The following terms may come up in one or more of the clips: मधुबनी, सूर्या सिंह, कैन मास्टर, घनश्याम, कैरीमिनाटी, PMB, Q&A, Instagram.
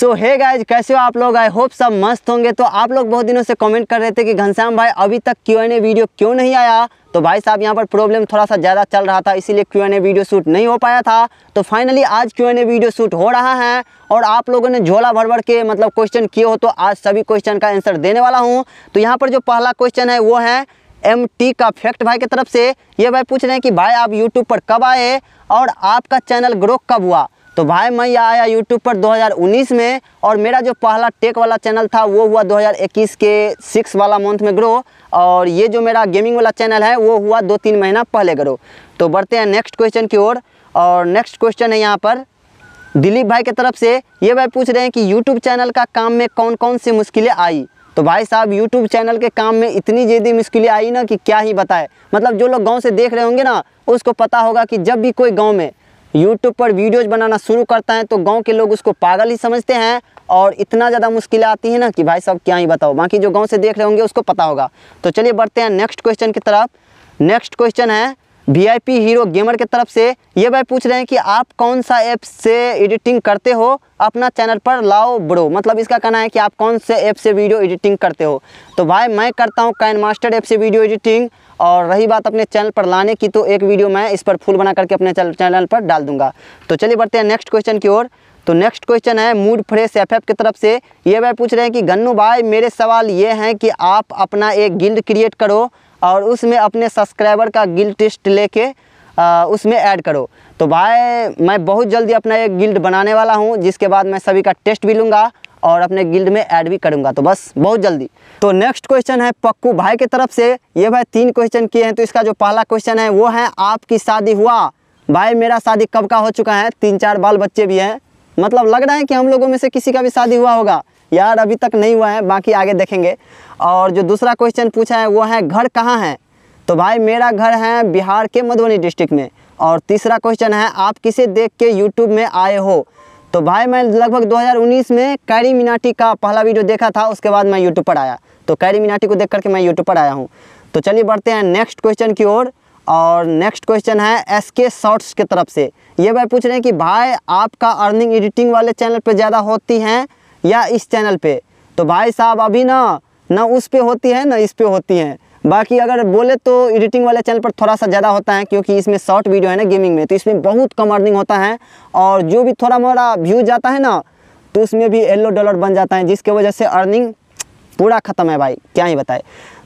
सो hey guys, कैसे हो आप लोग? आई होप सब मस्त होंगे। तो आप लोग बहुत दिनों से कमेंट कर रहे थे कि घनश्याम भाई अभी तक Q&A वीडियो क्यों नहीं आया। तो भाई साहब यहाँ पर प्रॉब्लम थोड़ा सा ज़्यादा चल रहा था, इसीलिए Q&A वीडियो शूट नहीं हो पाया था। तो फाइनली आज Q&A वीडियो शूट हो रहा है और आप लोगों ने झोला भर भर के मतलब क्वेश्चन किए हो, तो आज सभी क्वेश्चन का आंसर देने वाला हूँ। तो यहाँ पर जो पहला क्वेश्चन है वो है MT का फैक्ट भाई की तरफ से। ये भाई पूछ रहे हैं कि भाई आप यूट्यूब पर कब आए और आपका चैनल ग्रो कब हुआ। तो भाई मैं आया यूट्यूब पर 2019 में और मेरा जो पहला टेक वाला चैनल था वो हुआ 2021 के 6 वाला मंथ में ग्रो, और ये जो मेरा गेमिंग वाला चैनल है वो हुआ 2-3 महीना पहले ग्रो। तो बढ़ते हैं नेक्स्ट क्वेश्चन की ओर। और नेक्स्ट क्वेश्चन है यहाँ पर दिलीप भाई की तरफ से। ये भाई पूछ रहे हैं कि यूट्यूब चैनल का काम में कौन कौन सी मुश्किलें आई। तो भाई साहब यूट्यूब चैनल के काम में इतनी ज़्यादा मुश्किलें आई ना कि क्या ही बताएं। मतलब जो लोग गांव से देख रहे होंगे ना उसको पता होगा कि जब भी कोई गांव में यूट्यूब पर वीडियोज़ बनाना शुरू करता है तो गांव के लोग उसको पागल ही समझते हैं और इतना ज़्यादा मुश्किलें आती हैं ना कि भाई साहब क्या ही बताओ। बाकी जो गाँव से देख रहे होंगे उसको पता होगा। तो चलिए बढ़ते हैं नेक्स्ट क्वेश्चन की तरफ। नेक्स्ट क्वेश्चन है VIP हीरो गेमर की तरफ से। ये भाई पूछ रहे हैं कि आप कौन सा ऐप से एडिटिंग करते हो, अपना चैनल पर लाओ ब्रो। मतलब इसका कहना है कि आप कौन से ऐप से वीडियो एडिटिंग करते हो। तो भाई मैं करता हूँ कैन मास्टर ऐप से वीडियो एडिटिंग, और रही बात अपने चैनल पर लाने की तो एक वीडियो मैं इस पर फुल बना करके अपने चैनल पर डाल दूंगा। तो चलिए बढ़ते हैं नेक्स्ट क्वेश्चन की ओर। तो नेक्स्ट क्वेश्चन है मूड फ्रेश FF की तरफ से। ये भाई पूछ रहे हैं कि गन्नू भाई मेरे सवाल ये हैं कि आप अपना एक गिल्ड क्रिएट करो और उसमें अपने सब्सक्राइबर का गिल्ड टेस्ट लेके उसमें ऐड करो। तो भाई मैं बहुत जल्दी अपना एक गिल्ड बनाने वाला हूँ, जिसके बाद मैं सभी का टेस्ट भी लूँगा और अपने गिल्ड में ऐड भी करूँगा, तो बस बहुत जल्दी। तो नेक्स्ट क्वेश्चन है पक्कू भाई की तरफ से। ये भाई 3 क्वेश्चन किए हैं। तो इसका जो पहला क्वेश्चन है वो है आपकी शादी हुआ। भाई मेरा शादी कब का हो चुका है, 3-4 बाल बच्चे भी हैं। मतलब लग रहा है कि हम लोगों में से किसी का भी शादी हुआ होगा यार, अभी तक नहीं हुआ है, बाकी आगे देखेंगे। और जो दूसरा क्वेश्चन पूछा है वो है घर कहाँ है। तो भाई मेरा घर है बिहार के मधुबनी डिस्ट्रिक्ट में। और तीसरा क्वेश्चन है आप किसे देख के यूट्यूब में आए हो। तो भाई मैं लगभग 2019 में कैरीमिनाटी का पहला वीडियो देखा था, उसके बाद मैं यूट्यूब पर आया। तो कैरीमिनाटी को देख करके मैं यूट्यूब पर आया हूँ। तो चलिए बढ़ते हैं नेक्स्ट क्वेश्चन की ओर। और नेक्स्ट क्वेश्चन है SK शॉर्ट्स की तरफ से। ये भाई पूछ रहे हैं कि भाई आपका अर्निंग एडिटिंग वाले चैनल पर ज़्यादा होती हैं या इस चैनल पे। तो भाई साहब अभी ना उस पे होती है ना इस पे होती हैं। बाकी अगर बोले तो एडिटिंग वाले चैनल पर थोड़ा सा ज़्यादा होता है, क्योंकि इसमें शॉर्ट वीडियो है ना गेमिंग में, तो इसमें बहुत कम अर्निंग होता है। और जो भी थोड़ा मोड़ा व्यू जाता है ना तो उसमें भी $1 बन जाता है, जिसकी वजह से अर्निंग पूरा ख़त्म है भाई, क्या ही बताए।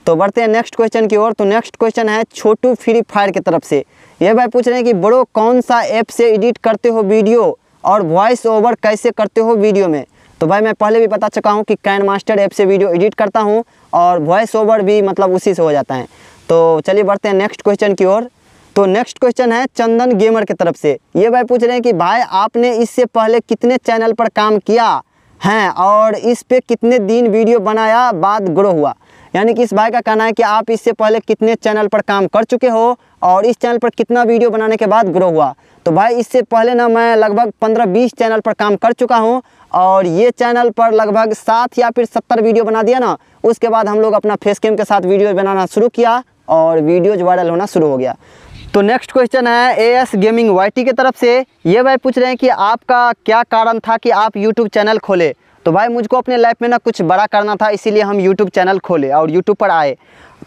तो बढ़ते हैं नेक्स्ट क्वेश्चन की ओर। तो नेक्स्ट क्वेश्चन है छोटू फ्री फायर की तरफ से। ये भाई पूछ रहे हैं कि ब्रो कौन सा ऐप से एडिट करते हो वीडियो और वॉइस ओवर कैसे करते हो वीडियो में। तो भाई मैं पहले भी बता चुका हूँ कि कैन मास्टर ऐप से वीडियो एडिट करता हूँ और वॉइस ओवर भी मतलब उसी से हो जाता है। तो चलिए बढ़ते हैं नेक्स्ट क्वेश्चन की ओर। तो नेक्स्ट क्वेश्चन है चंदन गेमर की तरफ से। ये भाई पूछ रहे हैं कि भाई आपने इससे पहले कितने चैनल पर काम किया है और इस पर कितने दिन वीडियो बनाया बाद ग्रो हुआ। यानी कि इस भाई का कहना है कि आप इससे पहले कितने चैनल पर काम कर चुके हो और इस चैनल पर कितना वीडियो बनाने के बाद ग्रो हुआ। तो भाई इससे पहले ना मैं लगभग 15-20 चैनल पर काम कर चुका हूं और ये चैनल पर लगभग 60 या फिर 70 वीडियो बना दिया ना, उसके बाद हम लोग अपना फेस कैम के साथ वीडियो बनाना शुरू किया और वीडियोज वायरल होना शुरू हो गया। तो नेक्स्ट क्वेश्चन है AS Gaming YT की तरफ से। ये भाई पूछ रहे हैं कि आपका क्या कारण था कि आप यूट्यूब चैनल खोले। तो भाई मुझको अपने लाइफ में ना कुछ बड़ा करना था, इसीलिए हम यूट्यूब चैनल खोले और यूट्यूब पर आए।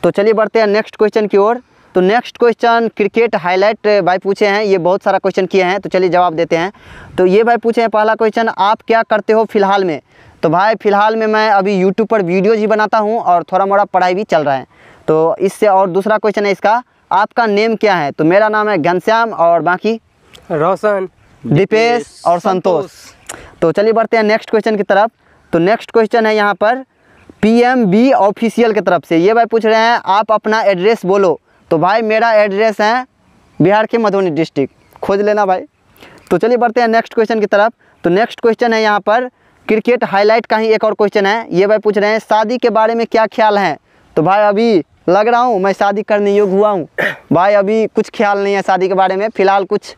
तो चलिए बढ़ते हैं नेक्स्ट क्वेश्चन की ओर। तो नेक्स्ट क्वेश्चन क्रिकेट हाईलाइट भाई पूछे हैं। ये बहुत सारा क्वेश्चन किए हैं, तो चलिए जवाब देते हैं। तो ये भाई पूछे हैं पहला क्वेश्चन आप क्या करते हो फ़िलहाल में। तो भाई फ़िलहाल में मैं अभी यूट्यूब पर वीडियोज़ ही बनाता हूँ और थोड़ा मोड़ा पढ़ाई भी चल रहा है, तो इससे। और दूसरा क्वेश्चन है इसका आपका नेम क्या है। तो मेरा नाम है घनश्याम और बाकी रोशन, दीपेश और संतोष। तो चलिए बढ़ते हैं नेक्स्ट क्वेश्चन की तरफ। तो नेक्स्ट क्वेश्चन है यहाँ पर PMB ऑफिशियल की तरफ से। ये भाई पूछ रहे हैं आप अपना एड्रेस बोलो। तो भाई मेरा एड्रेस है बिहार के मधुबनी डिस्ट्रिक्ट, खोज लेना भाई। तो चलिए बढ़ते हैं नेक्स्ट क्वेश्चन की तरफ। तो नेक्स्ट क्वेश्चन है यहाँ पर क्रिकेट हाईलाइट का ही एक और क्वेश्चन है। ये भाई पूछ रहे हैं शादी के बारे में क्या ख्याल है। तो भाई अभी लग रहा हूँ मैं शादी करने योग्य हुआ हूँ भाई, अभी कुछ ख्याल नहीं है शादी के बारे में। फ़िलहाल कुछ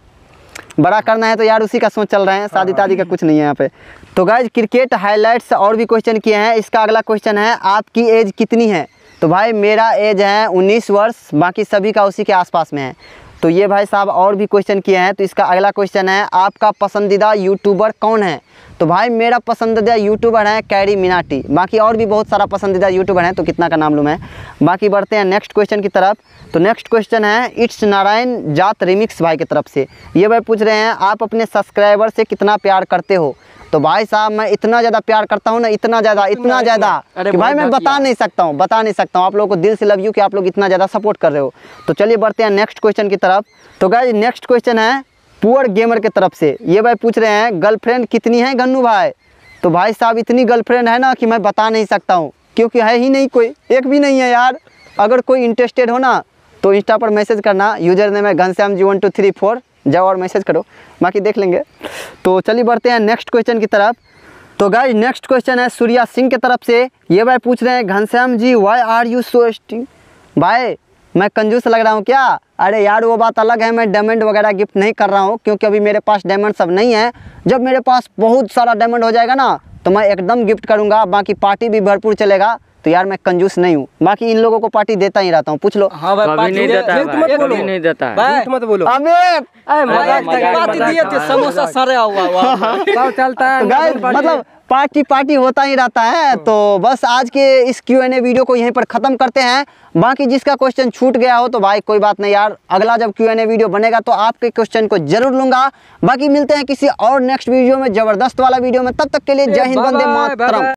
बड़ा करना है तो यार उसी का सोच चल रहे हैं, शादी तादी का कुछ नहीं है यहाँ पे। तो गाइज क्रिकेट हाइलाइट्स और भी क्वेश्चन किए हैं। इसका अगला क्वेश्चन है आपकी एज कितनी है। तो भाई मेरा एज है 19 वर्ष, बाकी सभी का उसी के आसपास में है। तो ये भाई साहब और भी क्वेश्चन किए हैं। तो इसका अगला क्वेश्चन है, आपका पसंदीदा यूट्यूबर कौन है? तो भाई मेरा पसंदीदा यूट्यूबर है कैरीमिनाटी, बाकी और भी बहुत सारा पसंदीदा यूट्यूबर हैं, तो कितना का नाम लूँ मैं। बाकी बढ़ते हैं नेक्स्ट क्वेश्चन की तरफ। तो नेक्स्ट क्वेश्चन है इट्स नारायण जात रिमिक्स भाई की तरफ से। ये भाई पूछ रहे हैं आप अपने सब्सक्राइबर से कितना प्यार करते हो? तो भाई साहब मैं इतना ज़्यादा प्यार करता हूँ ना, इतना ज़्यादा कि भाई मैं बता नहीं सकता हूँ आप लोगों को। दिल से लव यू कि आप लोग इतना ज़्यादा सपोर्ट कर रहे हो। तो चलिए बढ़ते हैं नेक्स्ट क्वेश्चन की तरफ। तो गाइस नेक्स्ट क्वेश्चन है पुअर गेमर की तरफ से। ये भाई पूछ रहे हैं गर्लफ्रेंड कितनी है घन्नू भाई? तो भाई साहब इतनी गर्लफ्रेंड है ना कि मैं बता नहीं सकता हूँ, क्योंकि है ही नहीं कोई, एक भी नहीं है यार। अगर कोई इंटरेस्टेड हो ना तो इंस्टा पर मैसेज करना, यूजर नेम है घनश्याम 123 4, जाओ और मैसेज करो, बाकी देख लेंगे। तो चलिए बढ़ते हैं नेक्स्ट क्वेश्चन की तरफ। तो गाइज नेक्स्ट क्वेश्चन है सूर्या सिंह की तरफ से। ये भाई पूछ रहे हैं घनश्याम ji why are you so sting? भाई मैं कंजूस लग रहा हूँ क्या? अरे यार वो बात अलग है, मैं डायमंड वगैरह गिफ्ट नहीं कर रहा हूँ, क्योंकि अभी मेरे पास डायमंड सब नहीं है। जब मेरे पास बहुत सारा डायमंड हो जाएगा ना तो मैं एकदम गिफ्ट करूँगा, बाकी पार्टी भी भरपूर चलेगा। तो यार मैं कंजूस नहीं हूँ, बाकी इन लोगों को पार्टी देता ही रहता हूँ, पूछ लो। हाँ भाई पार्टी नहीं देता है, मत बोलो। समोसा सड़ा हुआ चलता है, मतलब पार्टी होता ही रहता है। तो बस आज के इस Q&A वीडियो को यहीं पर ख़त्म करते हैं। बाकी जिसका क्वेश्चन छूट गया हो तो भाई कोई बात नहीं यार, अगला जब Q&A वीडियो बनेगा तो आपके क्वेश्चन को जरूर लूँगा। बाकी मिलते हैं किसी और नेक्स्ट वीडियो में, ज़बरदस्त वाला वीडियो में। तब तक के लिए जय हिंद, वंदे मातरम।